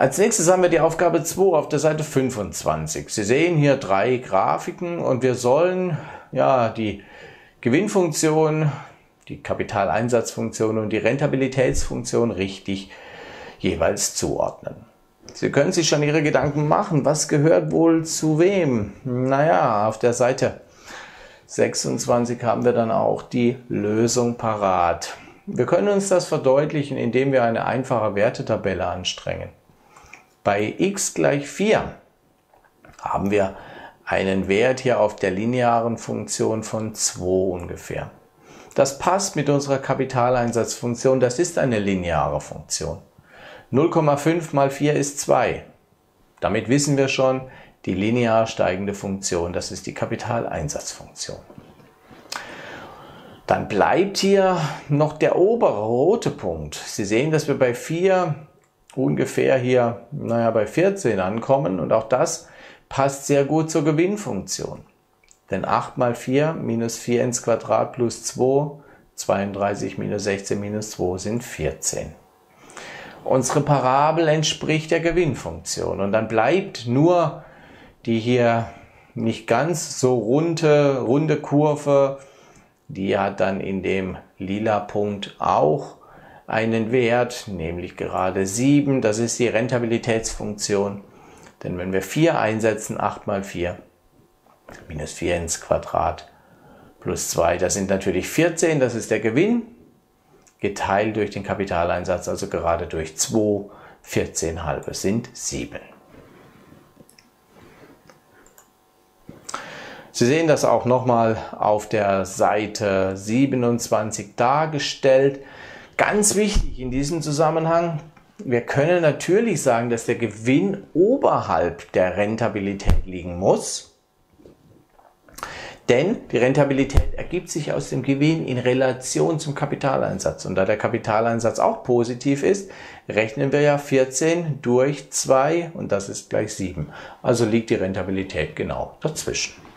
Als nächstes haben wir die Aufgabe 2 auf der Seite 25. Sie sehen hier 3 Grafiken und wir sollen ja die Gewinnfunktion, die Kapitaleinsatzfunktion und die Rentabilitätsfunktion richtig jeweils zuordnen. Sie können sich schon Ihre Gedanken machen, was gehört wohl zu wem? Naja, auf der Seite 26 haben wir dann auch die Lösung parat. Wir können uns das verdeutlichen, indem wir eine einfache Wertetabelle anstrengen. Bei x gleich 4 haben wir einen Wert hier auf der linearen Funktion von 2 ungefähr. Das passt mit unserer Kapitaleinsatzfunktion, das ist eine lineare Funktion. 0,5 mal 4 ist 2. Damit wissen wir schon, die linear steigende Funktion, das ist die Kapitaleinsatzfunktion. Dann bleibt hier noch der obere rote Punkt. Sie sehen, dass wir bei 4 ungefähr hier, naja, bei 14 ankommen und auch das passt sehr gut zur Gewinnfunktion. Denn 8 mal 4 minus 4 ins Quadrat plus 2, 32 minus 16 minus 2 sind 14. Unsere Parabel entspricht der Gewinnfunktion und dann bleibt nur die hier nicht ganz so runde Kurve, die hat dann in dem lila Punkt auch einen Wert, nämlich gerade 7, das ist die Rentabilitätsfunktion. Denn wenn wir 4 einsetzen, 8 mal 4, minus 4 ins Quadrat, plus 2, das sind natürlich 14, das ist der Gewinn, geteilt durch den Kapitaleinsatz, also gerade durch 2, 14 halbe sind 7. Sie sehen das auch nochmal auf der Seite 27 dargestellt. Ganz wichtig in diesem Zusammenhang, wir können natürlich sagen, dass der Gewinn oberhalb der Rentabilität liegen muss, denn die Rentabilität ergibt sich aus dem Gewinn in Relation zum Kapitaleinsatz. Und da der Kapitaleinsatz auch positiv ist, rechnen wir ja 14 durch 2 und das ist gleich 7. Also liegt die Rentabilität genau dazwischen.